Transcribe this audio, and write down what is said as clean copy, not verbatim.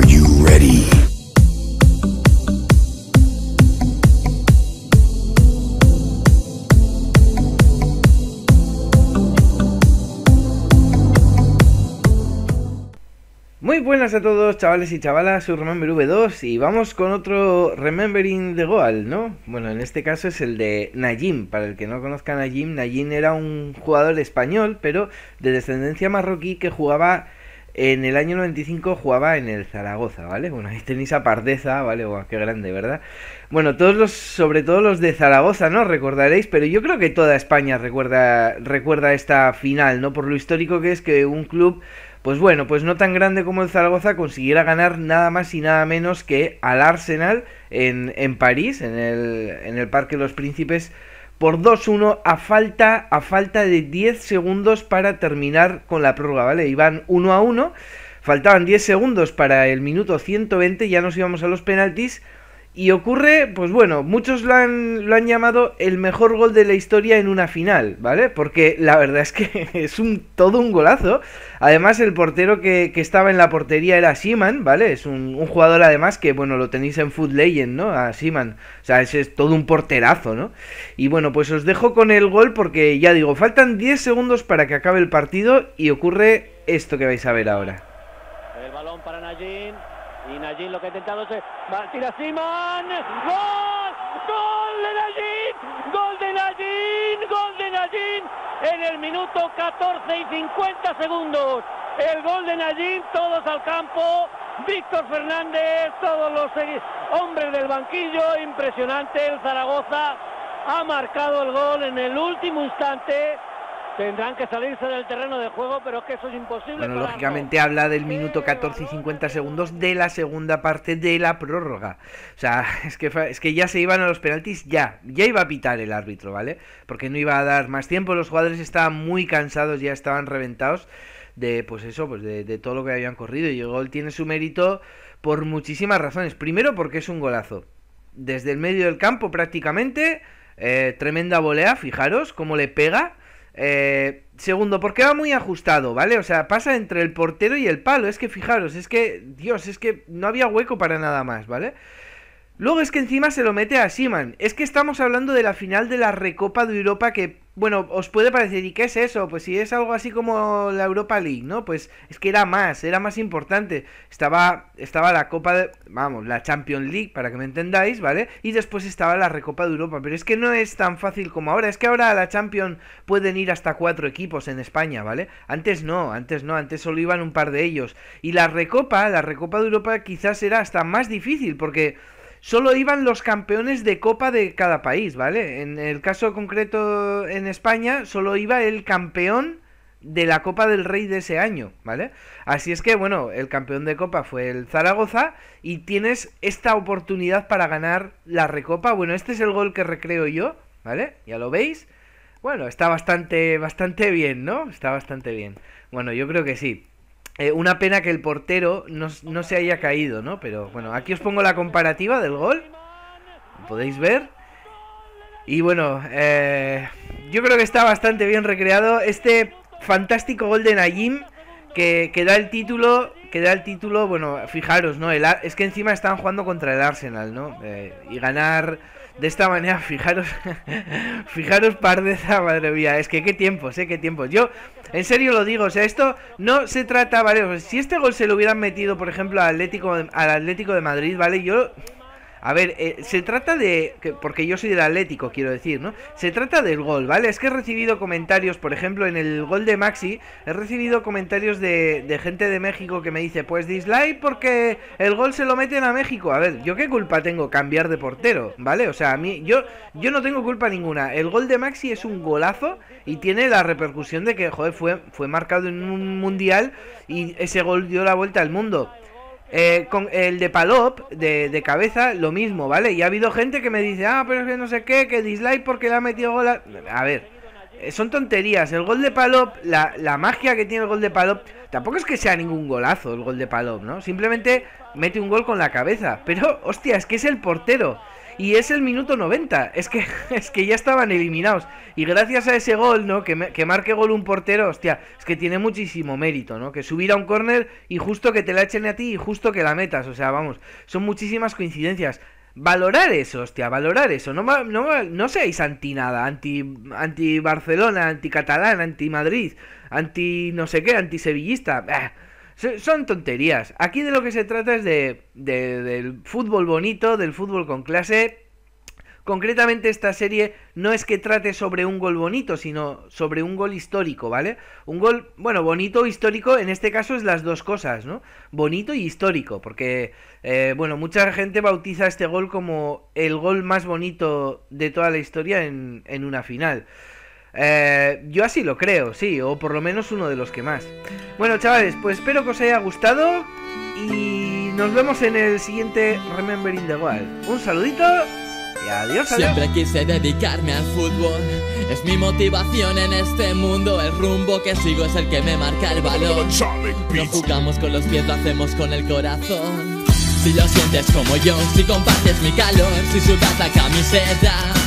Are you ready? Muy buenas a todos, chavales y chavalas, soy RememberV2 y vamos con otro Remembering the Goal, ¿no? Bueno, en este caso es el de Nayim. Para el que no conozca a Nayim, Nayim era un jugador español, pero de descendencia marroquí que jugaba en el año 95, jugaba en el Zaragoza, ¿vale? Bueno, ahí tenéis a Pardeza, ¿vale? Buah, qué grande, ¿verdad? Bueno, sobre todo los de Zaragoza, ¿no? Recordaréis, pero yo creo que toda España recuerda esta final, ¿no? Por lo histórico que es que un club, pues bueno, pues no tan grande como el Zaragoza consiguiera ganar nada más y nada menos que al Arsenal en París, en el Parque de los Príncipes, por 2-1 a falta de 10 segundos para terminar con la prórroga, ¿vale? Iban 1-1, faltaban 10 segundos para el minuto 120, ya nos íbamos a los penaltis, y ocurre, pues bueno, muchos lo han llamado el mejor gol de la historia en una final, ¿vale? Porque la verdad es que es todo un golazo. Además, el portero que estaba en la portería era Seaman, ¿vale? Es un jugador, además, que, bueno, lo tenéis en Foot Legend, ¿no? A Seaman. O sea, ese es todo un porterazo, ¿no? Y bueno, pues os dejo con el gol porque, ya digo, faltan 10 segundos para que acabe el partido y ocurre esto que vais a ver ahora. El balón para Nayim. Y Nayim lo que ha intentado es tira Seaman. ¡Gol! ¡Gol de Nayim! ¡Gol de Nayim! ¡Gol de Nayim! En el minuto 14 y 50 segundos. El gol de Nayim, todos al campo. Víctor Fernández, todos los hombres del banquillo. Impresionante, el Zaragoza ha marcado el gol en el último instante. Tendrán que salirse del terreno de juego, pero es que eso es imposible. Bueno, lógicamente habla del minuto 14 y 50 segundos de la segunda parte de la prórroga. O sea, es que ya se iban a los penaltis, ya iba a pitar el árbitro, ¿vale? Porque no iba a dar más tiempo, los jugadores estaban muy cansados, ya estaban reventados de, pues eso, pues de todo lo que habían corrido. Y el gol tiene su mérito por muchísimas razones. Primero, porque es un golazo. Desde el medio del campo prácticamente, tremenda volea, fijaros cómo le pega. Segundo, porque va muy ajustado, ¿vale? O sea, pasa entre el portero y el palo. Es que fijaros, es que, Dios, es que no había hueco para nada más, ¿vale? Luego es que encima se lo mete a Seaman. Es que estamos hablando de la final de la Recopa de Europa que, bueno, os puede parecer, ¿y qué es eso? Pues si es algo así como la Europa League, ¿no? Pues es que era más importante. Estaba la Copa de... Vamos, la Champions League, para que me entendáis, ¿vale? Y después estaba la Recopa de Europa. Pero es que no es tan fácil como ahora. Es que ahora a la Champions pueden ir hasta 4 equipos en España, ¿vale? Antes no. Antes solo iban un par de ellos. Y la Recopa de Europa quizás era hasta más difícil porque... solo iban los campeones de Copa de cada país, ¿vale? En el caso concreto en España, solo iba el campeón de la Copa del Rey de ese año, ¿vale? Así es que, bueno, el campeón de Copa fue el Zaragoza y tienes esta oportunidad para ganar la Recopa. Bueno, este es el gol que recreo yo, ¿vale? Ya lo veis. Bueno, está bastante bien, ¿no? Está bastante bien. Bueno, yo creo que sí. Una pena que el portero no se haya caído, ¿no? Pero bueno, aquí os pongo la comparativa del gol. Lo podéis ver. Y bueno, yo creo que está bastante bien recreado este fantástico gol de Nayim que da el título... bueno, fijaros, ¿no? Es que encima están jugando contra el Arsenal, ¿no? Y ganar de esta manera, fijaros, fijaros Pardeza, madre mía, es que qué tiempos, qué tiempos. Yo, en serio lo digo, o sea, esto no se trata, ¿vale? O sea, si este gol se lo hubieran metido, por ejemplo, al Atlético de Madrid, ¿vale? Yo... A ver, se trata de... Porque yo soy del Atlético, quiero decir, ¿no? Se trata del gol, ¿vale? Es que he recibido comentarios, por ejemplo, en el gol de Maxi, he recibido comentarios de gente de México que me dice, pues dislike porque el gol se lo meten a México. A ver, ¿yo qué culpa tengo? Cambiar de portero, ¿vale? O sea, a mí... Yo no tengo culpa ninguna. El gol de Maxi es un golazo y tiene la repercusión de que, joder, fue marcado en un mundial y ese gol dio la vuelta al mundo. Con el de Palop, de cabeza, lo mismo, ¿vale? Y ha habido gente que me dice, ah, pero es que no sé qué, que dislike porque le ha metido gol a... ver, son tonterías. El gol de Palop, la magia que tiene el gol de Palop, tampoco es que sea ningún golazo el gol de Palop, ¿no? Simplemente mete un gol con la cabeza, pero, hostia, es que es el portero. y es el minuto 90. Es que ya estaban eliminados. Y gracias a ese gol, ¿no? Que marque gol un portero, hostia, es que tiene muchísimo mérito, ¿no? Que subir a un córner y justo que te la echen a ti y justo que la metas. O sea, vamos, son muchísimas coincidencias. Valorar eso, hostia, valorar eso. No seáis anti nada, anti Barcelona, anti catalán, anti Madrid, anti no sé qué, anti sevillista. Bah, son tonterías. Aquí de lo que se trata es del fútbol bonito, del fútbol con clase. Concretamente esta serie no es que trate sobre un gol bonito, sino sobre un gol histórico, ¿vale? Un gol, bueno, bonito o histórico, en este caso es las dos cosas, ¿no? Bonito y histórico, porque, bueno, mucha gente bautiza este gol como el gol más bonito de toda la historia en una final. Yo así lo creo, sí, o por lo menos uno de los que más. Bueno, chavales, pues espero que os haya gustado y nos vemos en el siguiente Remembering the World. Un saludito. Adiós, adiós. Siempre quise dedicarme al fútbol, es mi motivación en este mundo. El rumbo que sigo es el que me marca el balón. No jugamos con los pies, lo hacemos con el corazón. Si lo sientes como yo, si compartes mi calor, si sudas la camiseta,